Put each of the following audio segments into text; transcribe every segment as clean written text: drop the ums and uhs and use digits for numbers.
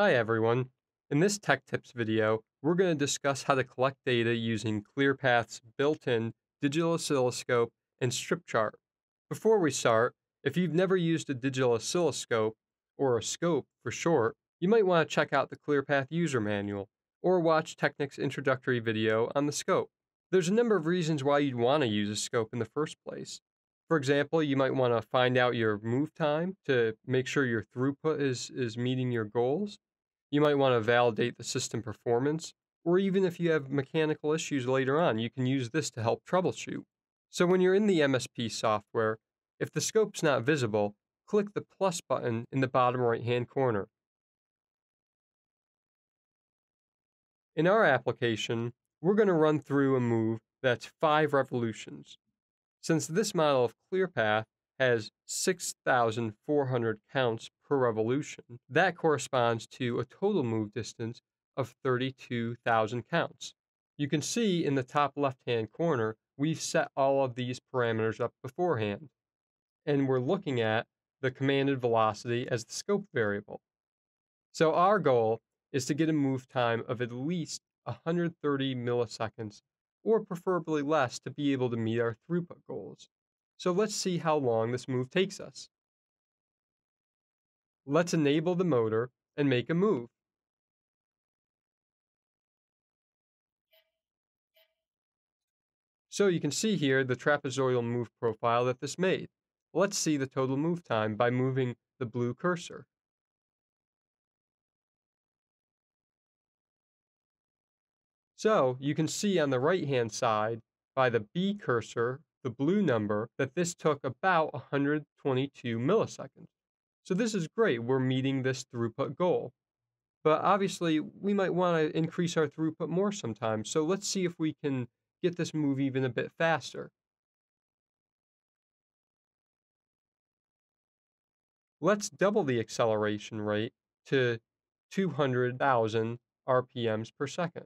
Hi everyone, in this Tech Tips video, we're going to discuss how to collect data using ClearPath's built-in digital oscilloscope and strip chart. Before we start, if you've never used a digital oscilloscope, or a scope for short, you might want to check out the ClearPath user manual, or watch Teknic's introductory video on the scope. There's a number of reasons why you'd want to use a scope in the first place. For example, you might want to find out your move time to make sure your throughput is meeting your goals. You might want to validate the system performance, or even if you have mechanical issues later on, you can use this to help troubleshoot. So when you're in the MSP software, if the scope's not visible, click the plus button in the bottom right-hand corner. In our application, we're going to run through a move that's 5 revolutions. Since this model of ClearPath has 6,400 counts per revolution. That corresponds to a total move distance of 32,000 counts. You can see in the top left-hand corner, we've set all of these parameters up beforehand, and we're looking at the commanded velocity as the scope variable. So our goal is to get a move time of at least 130 milliseconds, or preferably less, to be able to meet our throughput goals. So let's see how long this move takes us. Let's enable the motor and make a move. So you can see here the trapezoidal move profile that this made. Let's see the total move time by moving the blue cursor. So you can see on the right-hand side by the B cursor, the blue number, that this took about 122 milliseconds. So this is great, we're meeting this throughput goal. But obviously, we might want to increase our throughput more sometimes, so let's see if we can get this move even a bit faster. Let's double the acceleration rate to 200,000 RPMs per second.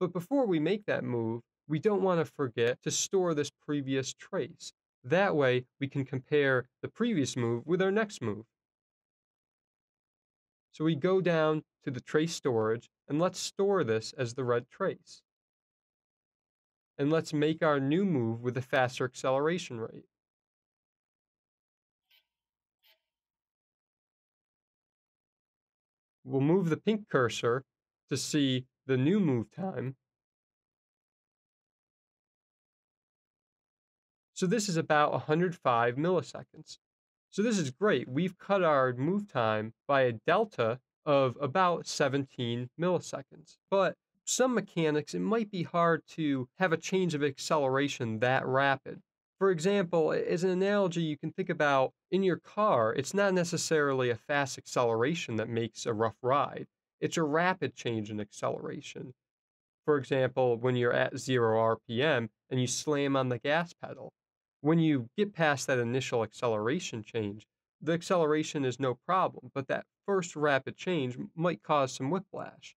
But before we make that move, we don't want to forget to store this previous trace. That way, we can compare the previous move with our next move. So we go down to the trace storage, and let's store this as the red trace. And let's make our new move with a faster acceleration rate. We'll move the pink cursor to see the new move time. So this is about 105 milliseconds. So this is great. We've cut our move time by a delta of about 17 milliseconds. But some mechanics, it might be hard to have a change of acceleration that rapid. For example, as an analogy, you can think about in your car, it's not necessarily a fast acceleration that makes a rough ride. It's a rapid change in acceleration. For example, when you're at 0 RPM and you slam on the gas pedal, when you get past that initial acceleration change, the acceleration is no problem, but that first rapid change might cause some whiplash.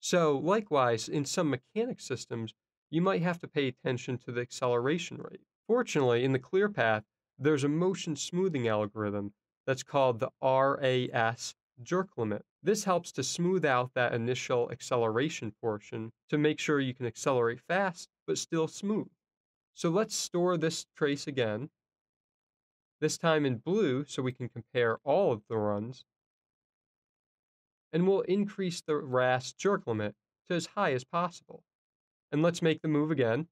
So likewise, in some mechanic systems, you might have to pay attention to the acceleration rate. Fortunately, in the ClearPath, there's a motion smoothing algorithm that's called the RAS jerk limit. This helps to smooth out that initial acceleration portion to make sure you can accelerate fast, but still smooth. So let's store this trace again, this time in blue so we can compare all of the runs, and we'll increase the RAS jerk limit to as high as possible. And let's make the move again.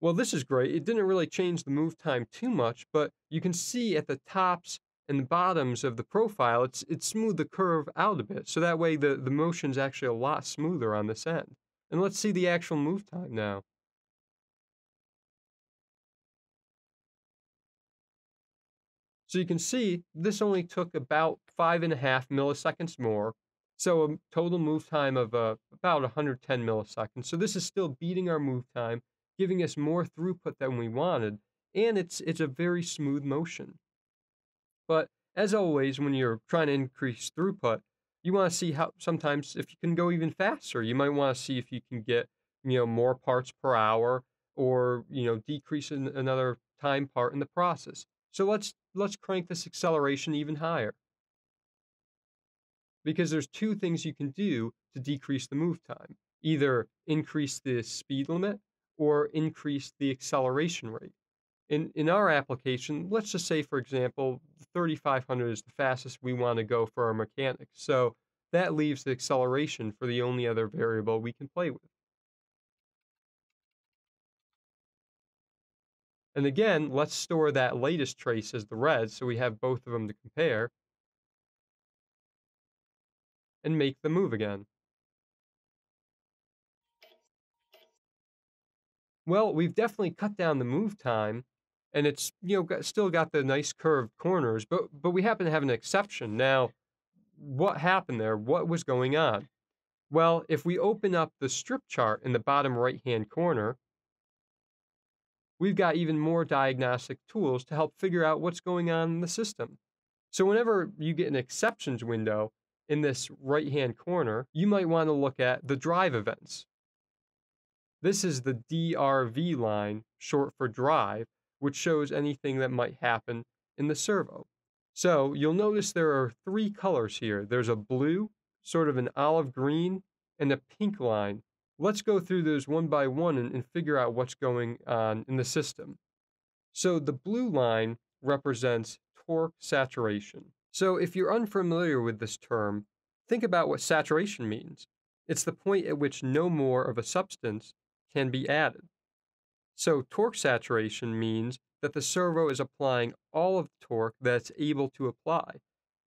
Well, this is great. It didn't really change the move time too much, but you can see at the tops and the bottoms of the profile, it smoothed the curve out a bit, so that way the motion's actually a lot smoother on this end. And let's see the actual move time now. So you can see this only took about 5.5 milliseconds more, so a total move time of about 110 milliseconds. So this is still beating our move time, giving us more throughput than we wanted, and it's a very smooth motion. But as always, when you're trying to increase throughput, you want to see how sometimes if you can go even faster. You might want to see if you can get more parts per hour, or decrease another time part in the process. So let's crank this acceleration even higher, because there's two things you can do to decrease the move time. Either increase the speed limit or increase the acceleration rate. In our application, let's just say, for example, 3,500 is the fastest we want to go for our mechanics. So that leaves the acceleration for the only other variable we can play with. And again, let's store that latest trace as the res, so we have both of them to compare, and make the move again. Well, we've definitely cut down the move time, and it's, still got the nice curved corners, but we happen to have an exception. Now, what happened there? What was going on? Well, if we open up the strip chart in the bottom right-hand corner, we've got even more diagnostic tools to help figure out what's going on in the system. So whenever you get an exceptions window in this right-hand corner, you might want to look at the drive events. This is the DRV line, short for drive, which shows anything that might happen in the servo. So you'll notice there are three colors here. There's a blue, sort of an olive green, and a pink line. Let's go through those one by one and figure out what's going on in the system. So the blue line represents torque saturation. So if you're unfamiliar with this term, think about what saturation means. It's the point at which no more of a substance can be added. So torque saturation means that the servo is applying all of the torque that's able to apply,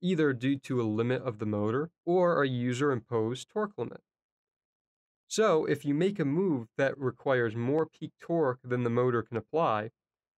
either due to a limit of the motor or a user-imposed torque limit. So if you make a move that requires more peak torque than the motor can apply,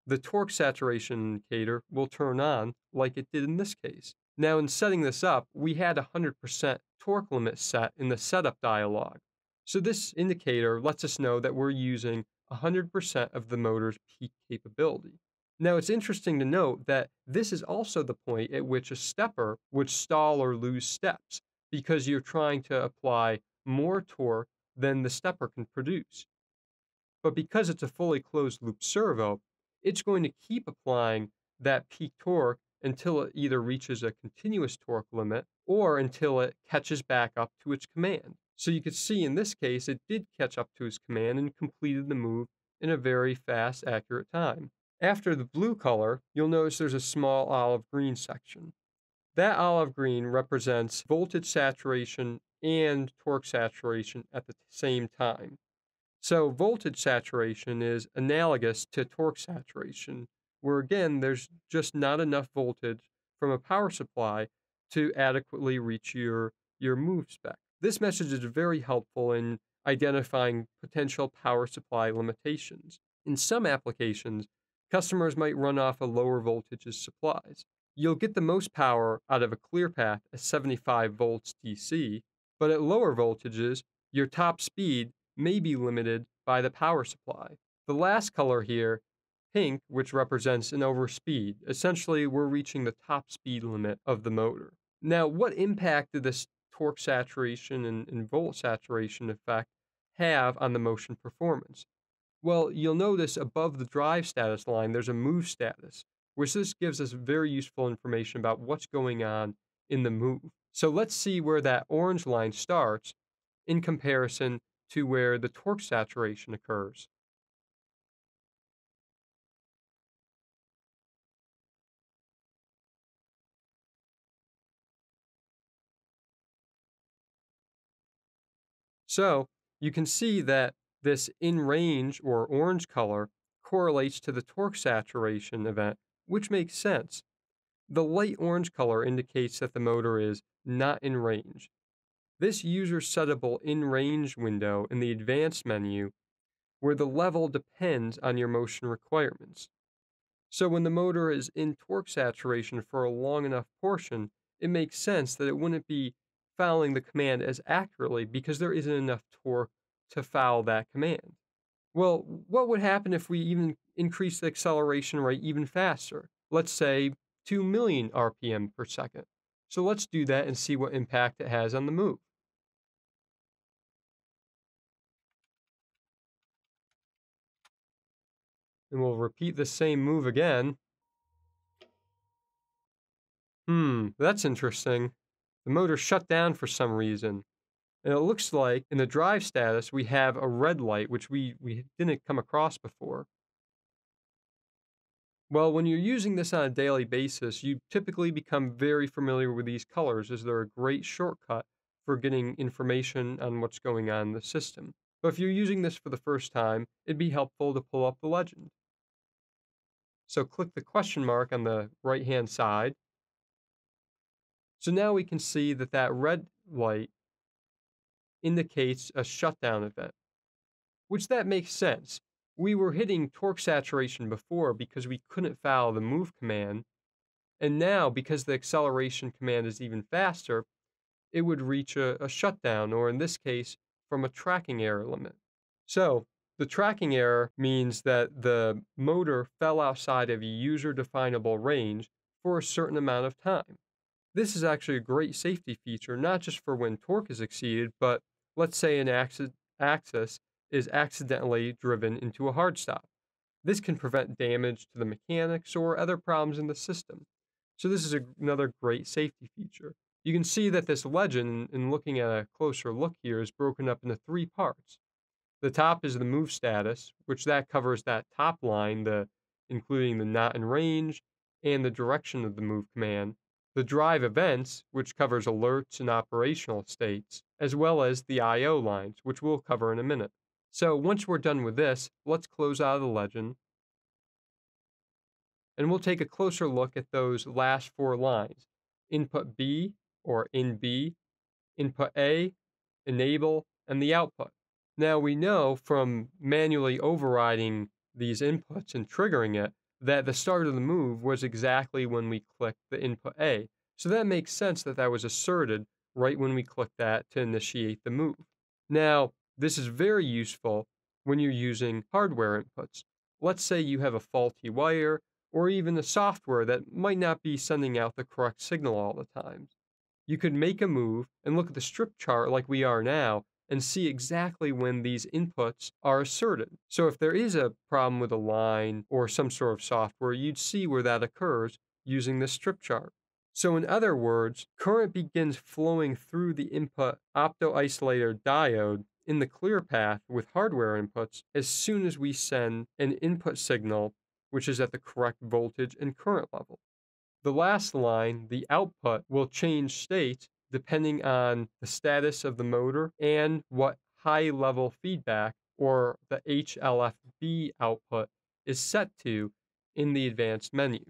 the torque saturation indicator will turn on like it did in this case. Now, in setting this up, we had 100% torque limit set in the setup dialog. So this indicator lets us know that we're using 100% of the motor's peak capability. Now, it's interesting to note that this is also the point at which a stepper would stall or lose steps, because you're trying to apply more torque than the stepper can produce. But because it's a fully closed loop servo, it's going to keep applying that peak torque until it either reaches a continuous torque limit or until it catches back up to its command. So you can see in this case, it did catch up to its command and completed the move in a very fast, accurate time. After the blue color, you'll notice there's a small olive green section. That olive green represents voltage saturation and torque saturation at the same time. So voltage saturation is analogous to torque saturation, where again, there's just not enough voltage from a power supply to adequately reach your move spec. This message is very helpful in identifying potential power supply limitations. In some applications, customers might run off a lower voltage as supplies. You'll get the most power out of a clear path at 75 volts DC, but at lower voltages, your top speed may be limited by the power supply. The last color here, pink, which represents an overspeed. Essentially, we're reaching the top speed limit of the motor. Now, what impact did this torque saturation and volt saturation effect have on the motion performance? Well, you'll notice above the drive status line, there's a move status, which this gives us very useful information about what's going on in the move. So let's see where that orange line starts in comparison to where the torque saturation occurs. So you can see that this in range or orange color correlates to the torque saturation event, which makes sense. The light orange color indicates that the motor is not in range. This user-settable in range window in the advanced menu, where the level depends on your motion requirements. So when the motor is in torque saturation for a long enough portion, it makes sense that it wouldn't be fouling the command as accurately because there isn't enough torque to foul that command. Well, what would happen if we even increased the acceleration rate even faster? Let's say 2 million RPM per second. So let's do that and see what impact it has on the move. And we'll repeat the same move again. That's interesting. The motor shut down for some reason. And it looks like in the drive status, we have a red light, which we didn't come across before. Well, when you're using this on a daily basis, you typically become very familiar with these colors as they're a great shortcut for getting information on what's going on in the system. But if you're using this for the first time, it'd be helpful to pull up the legend. So click the question mark on the right-hand side. So now we can see that that red light indicates a shutdown event, which that makes sense. We were hitting torque saturation before because we couldn't follow the move command, and now because the acceleration command is even faster, it would reach a shutdown, or in this case, from a tracking error limit. So the tracking error means that the motor fell outside of a user-definable range for a certain amount of time. This is actually a great safety feature, not just for when torque is exceeded, but let's say an axis is accidentally driven into a hard stop. This can prevent damage to the mechanics or other problems in the system. So this is another great safety feature. You can see that this legend, in looking at a closer look here, is broken up into three parts. The top is the move status, which that covers that top line, including the not in range and the direction of the move command. The drive events, which covers alerts and operational states, as well as the I/O lines, which we'll cover in a minute. So once we're done with this, let's close out of the legend, and we'll take a closer look at those last four lines. Input B, or in B, input A, enable, and the output. Now we know from manually overriding these inputs and triggering it that the start of the move was exactly when we clicked the input A. So that makes sense that that was asserted right when we clicked that to initiate the move. Now, this is very useful when you're using hardware inputs. Let's say you have a faulty wire or even a software that might not be sending out the correct signal all the time. You could make a move and look at the strip chart like we are now and see exactly when these inputs are asserted. So if there is a problem with a line or some sort of software, you'd see where that occurs using the strip chart. So in other words, current begins flowing through the input opto-isolator diode in the clear path with hardware inputs as soon as we send an input signal which is at the correct voltage and current level. The last line, the output, will change state depending on the status of the motor and what high level feedback or the HLFB output is set to in the advanced menu.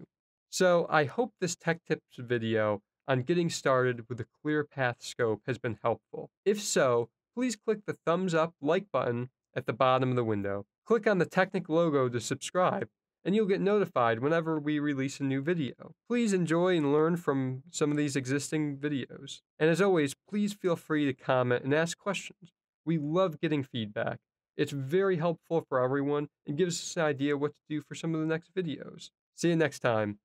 So I hope this Tech Tips video on getting started with the clear path scope has been helpful. If so, please click the thumbs up like button at the bottom of the window. Click on the Teknic logo to subscribe, and you'll get notified whenever we release a new video. Please enjoy and learn from some of these existing videos. And as always, please feel free to comment and ask questions. We love getting feedback. It's very helpful for everyone and gives us an idea what to do for some of the next videos. See you next time.